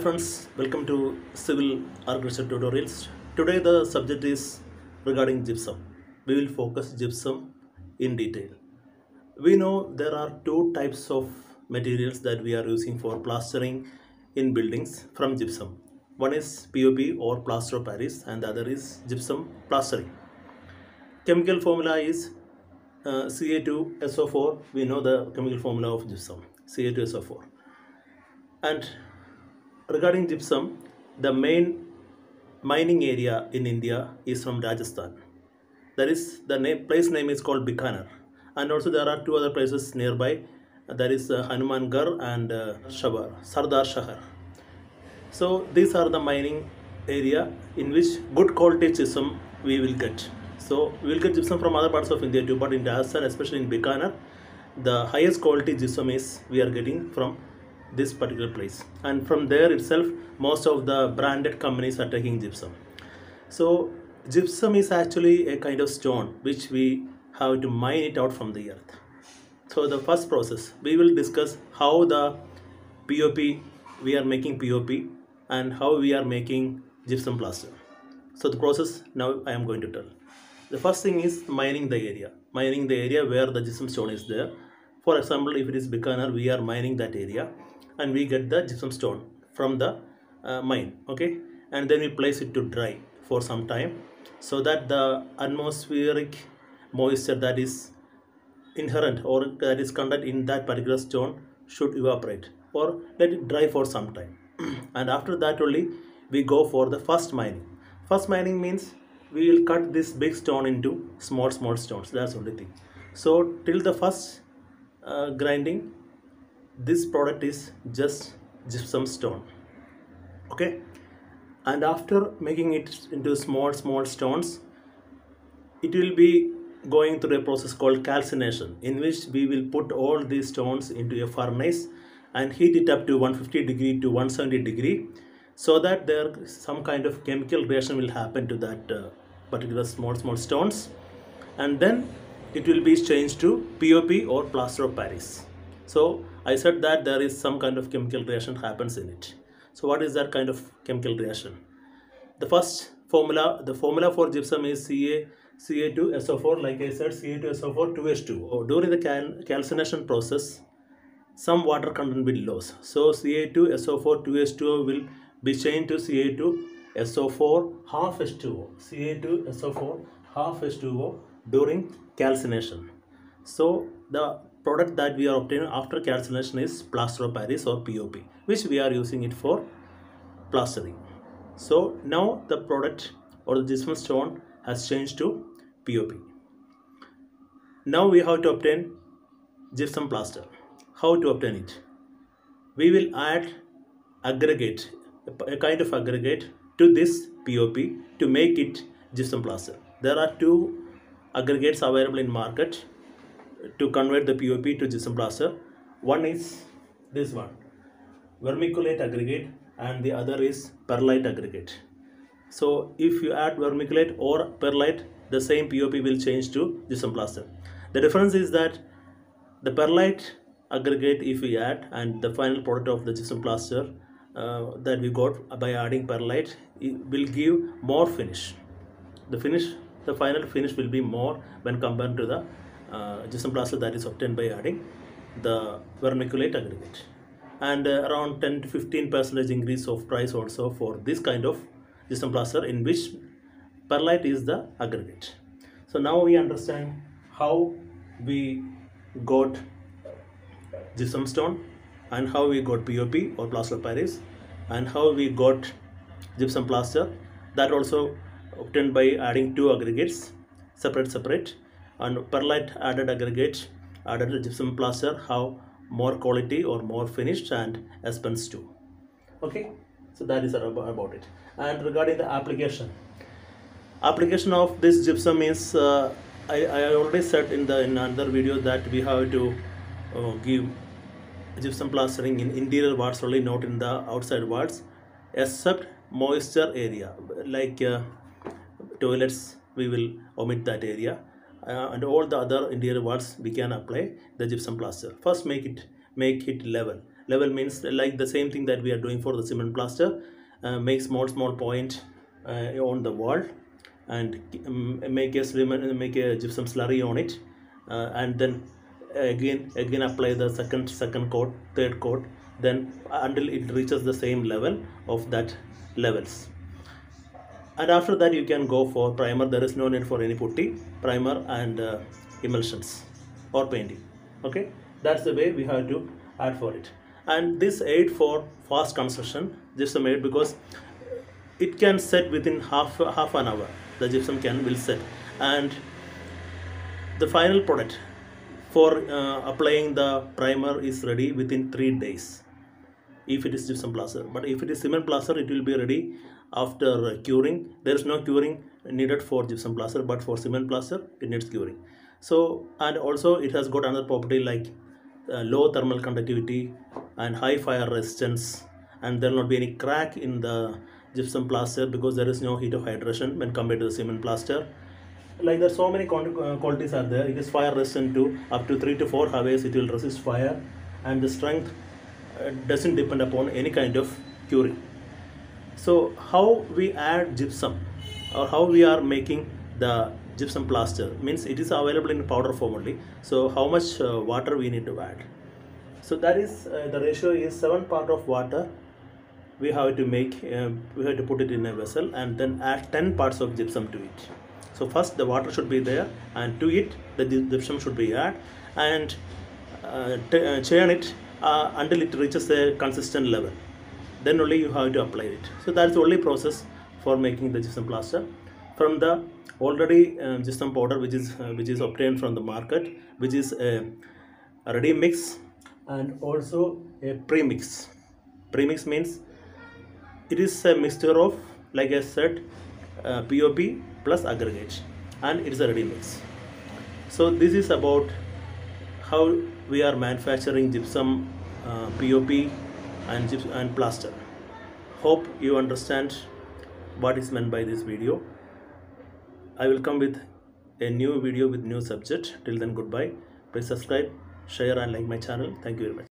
Hi friends, welcome to Civil Architecture Tutorials. Today the subject is regarding gypsum. We will focus gypsum in detail. We know there are two types of materials that we are using for plastering in buildings from gypsum. One is POP or plaster of Paris and the other is gypsum plastering. Chemical formula is Ca2SO4. We know the chemical formula of gypsum, Ca2SO4. And regarding gypsum, the main mining area in India is from Rajasthan. That is, the place name is called Bikaner. And also there are two other places nearby. That is Hanumangar and Sardar Shahar. So these are the mining area in which good quality gypsum we will get. So we will get gypsum from other parts of India too, but in Rajasthan, especially in Bikaner, the highest quality gypsum is we are getting from this particular place, and from there itself most of the branded companies are taking gypsum. So gypsum is actually a kind of stone which we have to mine it out from the earth. So the first process we will discuss how the we are making POP and how we are making gypsum plaster. So the process now I am going to tell. The first thing is mining the area where the gypsum stone is there. For example, if it is Bikaner, we are mining that area and we get the gypsum stone from the mine, okay, and then we place it to dry for some time so that the atmospheric moisture that is inherent or that is contained in that particular stone should evaporate, or let it dry for some time, and after that only we go for the first mining. Means we will cut this big stone into small stones. That's the only thing. So till the first grinding, this product is just gypsum stone, okay. And after making it into small stones, it will be going through a process called calcination, in which we will put all these stones into a furnace and heat it up to 150 to 170 degrees, so that there some kind of chemical reaction will happen to that particular small stones, and then it will be changed to POP or plaster of Paris. So I said that there is some kind of chemical reaction happens in it. So what is that kind of chemical reaction? The first formula, the formula for gypsum is Ca2SO4. Like I said, Ca2SO4 2H2O. Or during the calcination process, some water content will lose. So Ca2SO4 2H2O will be changed to Ca2SO4 half H2O. Ca2SO4 half H2O during calcination. So the product that we are obtaining after calcination is plaster of Paris or POP, which we are using it for plastering. So now the product or the gypsum stone has changed to POP. Now we have to obtain gypsum plaster. How to obtain it? We will add aggregate, a kind of aggregate to this POP to make it gypsum plaster. There are two aggregates available in market to convert the POP to gypsum plaster. One is this one, vermiculite aggregate, and the other is perlite aggregate. So if you add vermiculite or perlite, the same POP will change to gypsum plaster. The difference is that the perlite aggregate, if we add, and the final product of the gypsum plaster that we got by adding perlite, it will give more finish. The final finish will be more when compared to the gypsum plaster that is obtained by adding the vermiculite aggregate. And around 10 to 15% increase of price also for this kind of gypsum plaster, in which perlite is the aggregate. So now we understand how we got gypsum stone and how we got POP or plaster of Paris and how we got gypsum plaster, that also obtained by adding two aggregates separate, and perlite added aggregate added to gypsum plaster have more quality or more finished and expense too, okay. So that is about it. And regarding the application of this gypsum is I already said in another video that we have to give gypsum plastering in interior wards only, not in the outside wards, except moisture area like toilets. We will omit that area, and all the other interior wards we can apply the gypsum plaster. First make it level, Level means like the same thing that we are doing for the cement plaster. Make small point on the wall and make a gypsum slurry on it, and then again apply the second coat, third coat, then until it reaches the same level of that levels. And after that you can go for primer. There is no need for any putty, primer and emulsions or painting. Okay, that's the way we have to add for it. And this aid for fast construction gypsum aid, because it can set within half an hour. The gypsum will set, and the final product for applying the primer is ready within 3 days if it is gypsum plaster. But if it is cement plaster, it will be ready after curing. There is no curing needed for gypsum plaster, but for cement plaster it needs curing. So, and also it has got another property like low thermal conductivity and high fire resistance, and there will not be any crack in the gypsum plaster because there is no heat of hydration when compared to the cement plaster. Like there are so many qualities are there. It is fire resistant to up to 3 to 4 hours. It will resist fire, and the strength doesn't depend upon any kind of curing. So how we add gypsum, or how we are making the gypsum plaster, means it is available in powder form only. So how much water we need to add? So that is the ratio is 7 parts of water. We have to make we have to put it in a vessel and then add 10 parts of gypsum to it. So first the water should be there, and to it the gypsum should be added, and churn it until it reaches a consistent level. Then only you have to apply it. So that's the only process for making the gypsum plaster. From the already gypsum powder which is obtained from the market, which is a ready mix and also a premix. Premix means it is a mixture of, like I said, POP plus aggregate, and it is a ready mix. So this is about how we are manufacturing gypsum, POP and plaster. Hope you understand what is meant by this video. I will come with a new video with new subject. Till then, goodbye. Please subscribe, share and like my channel. Thank you very much.